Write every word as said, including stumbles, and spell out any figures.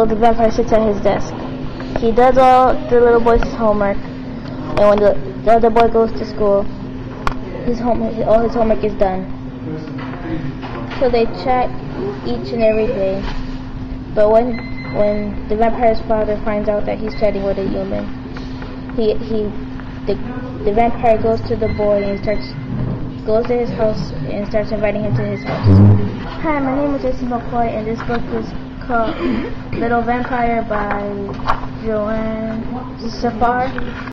Little Vampire sits at his desk. He does all the little boy's homework, and when the, the other boy goes to school, his home, all his homework is done. So they chat each and every day. But when when the vampire's father finds out that he's chatting with a human, he he the the vampire goes to the boy and starts goes to his house and starts inviting him to his house. Hi, my name is Jason McCoy, and this book is called Little Vampire by Joann Sfar.